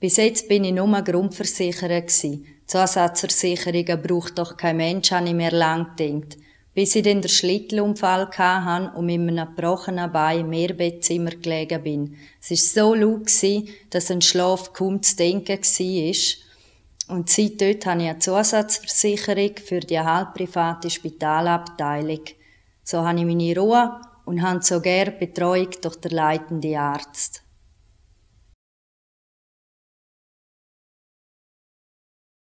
Bis jetzt bin ich nur grundversichert gsi. Zusatzversicherungen braucht doch kein Mensch, habe ich mir lang gedacht. Bis ich dann den Schlittelunfall hatte und mit einem gebrochenen Bein im Mehrbettzimmer gelegen bin. Es war so laut gsi, dass ein Schlaf kaum zu denken war. Und seit dort habe ich eine Zusatzversicherung für die halbprivate Spitalabteilung. So habe ich meine Ruhe und habe sogar Betreuung durch den leitenden Arzt.